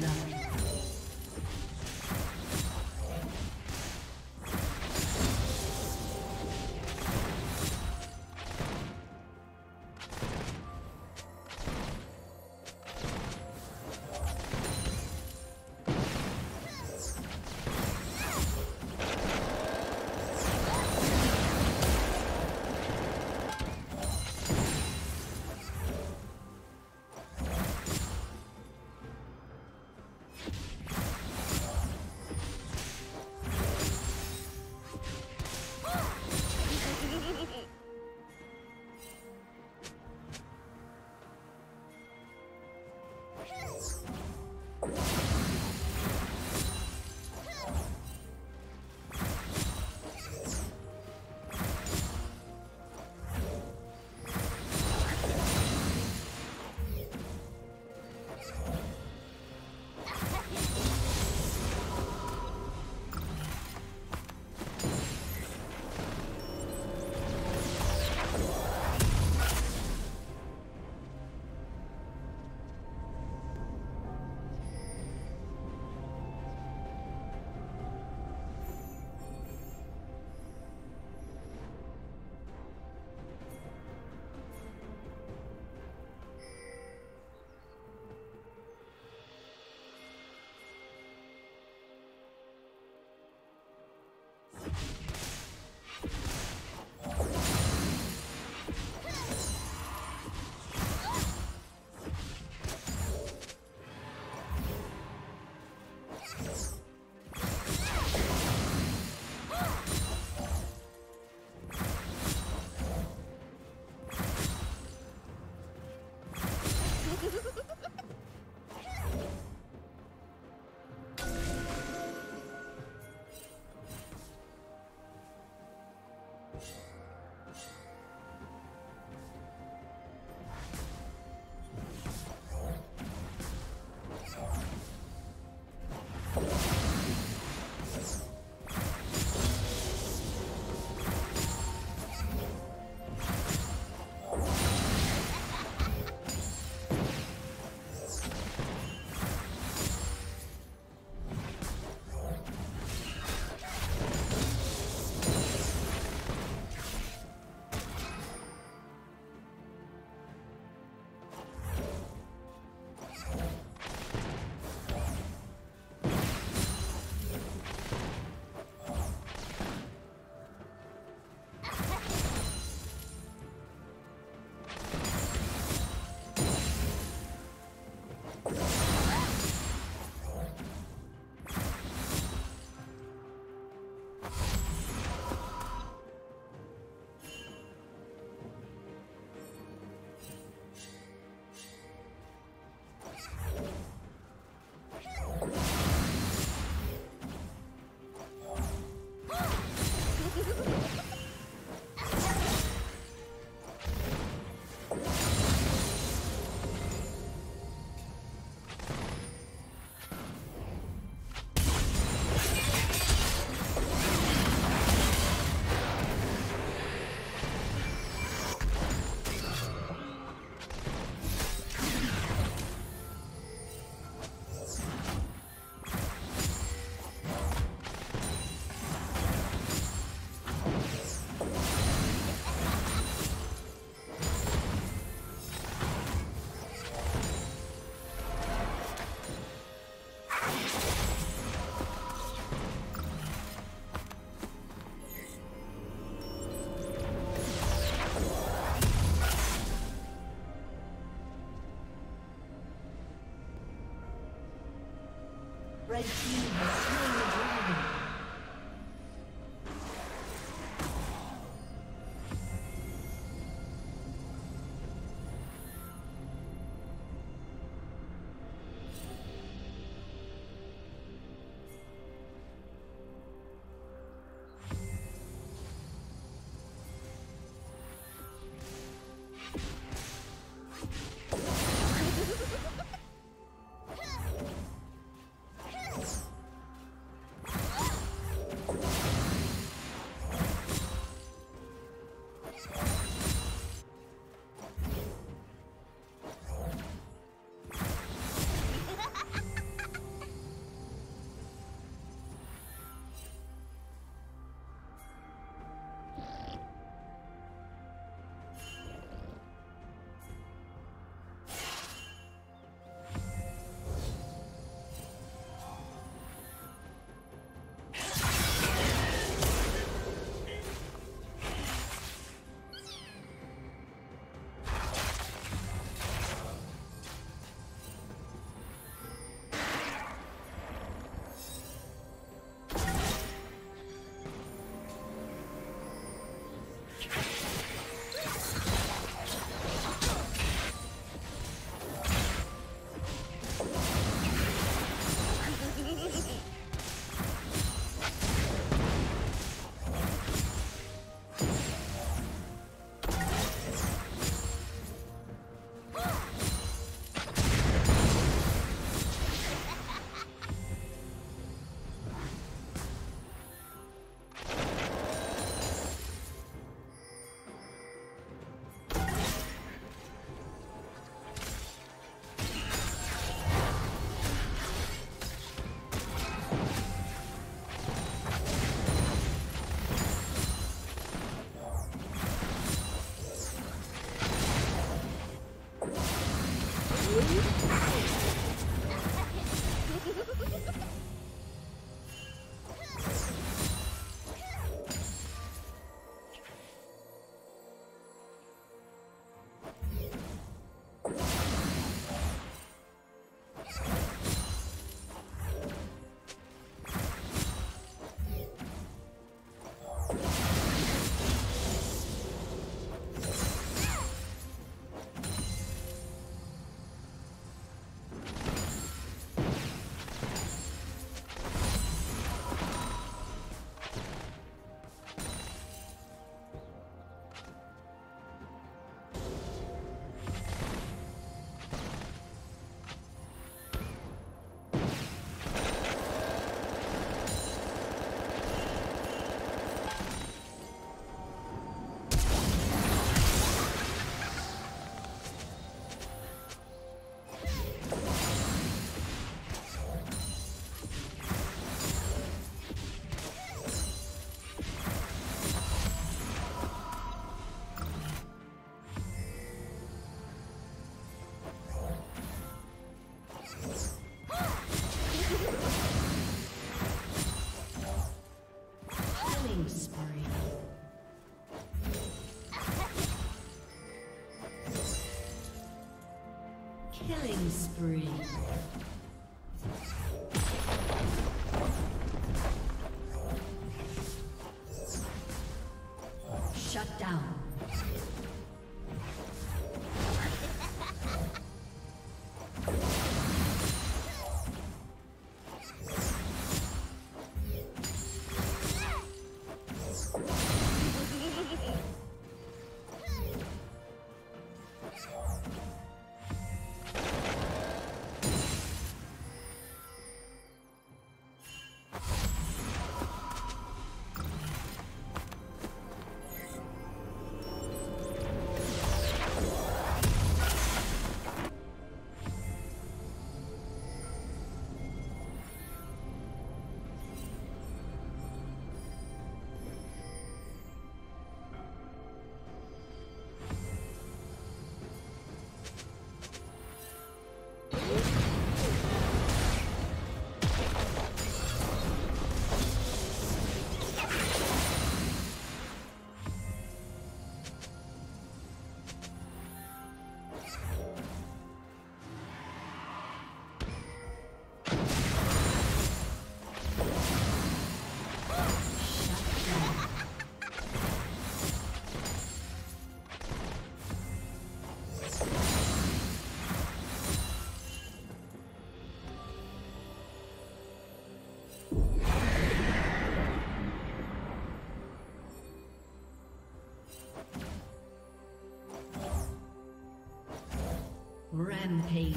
love. Red team has slain the dragon. Killing spree. Shut down. Rampage.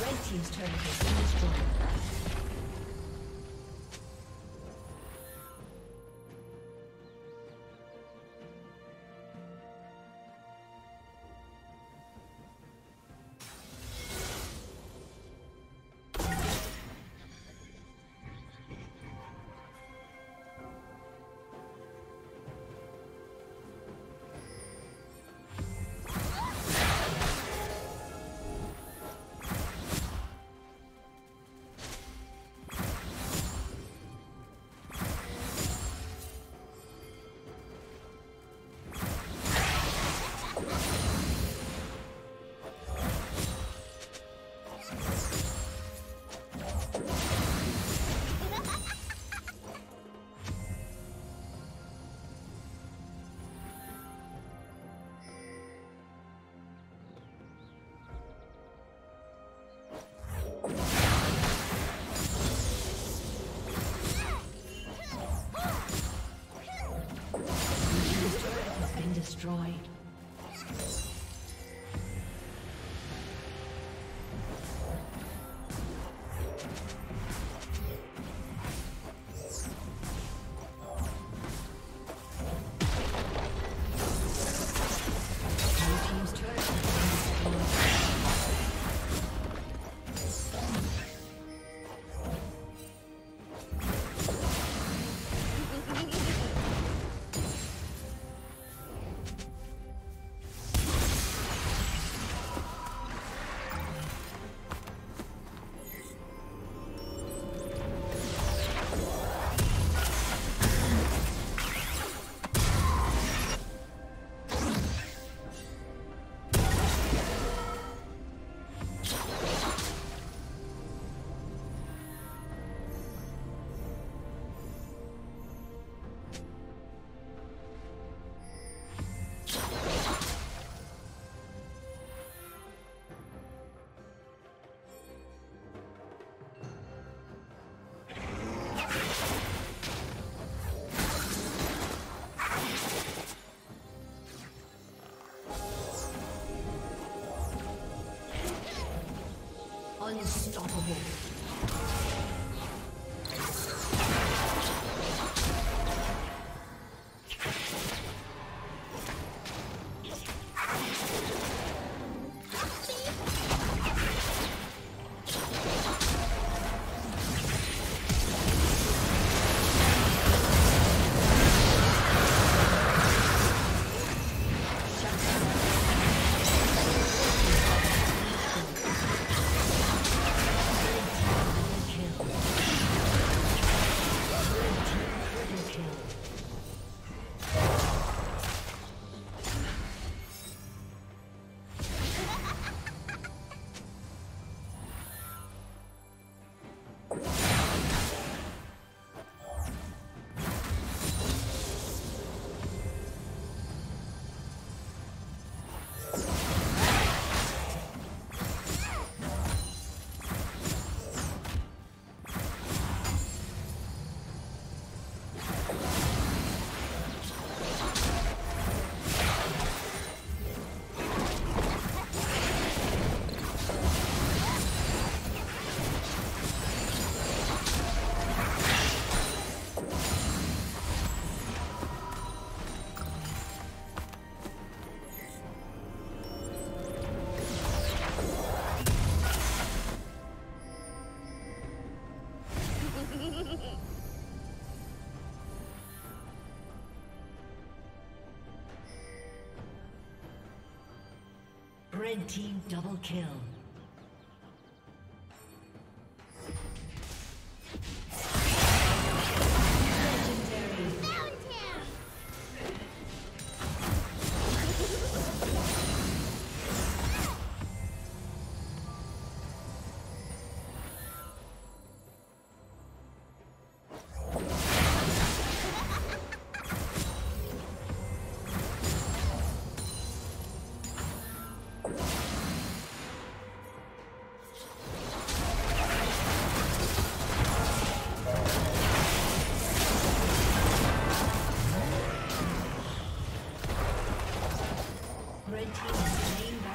Red team's turret has been destroyed. Destroyed. Unstoppable. Red team double kill. Red team is playing by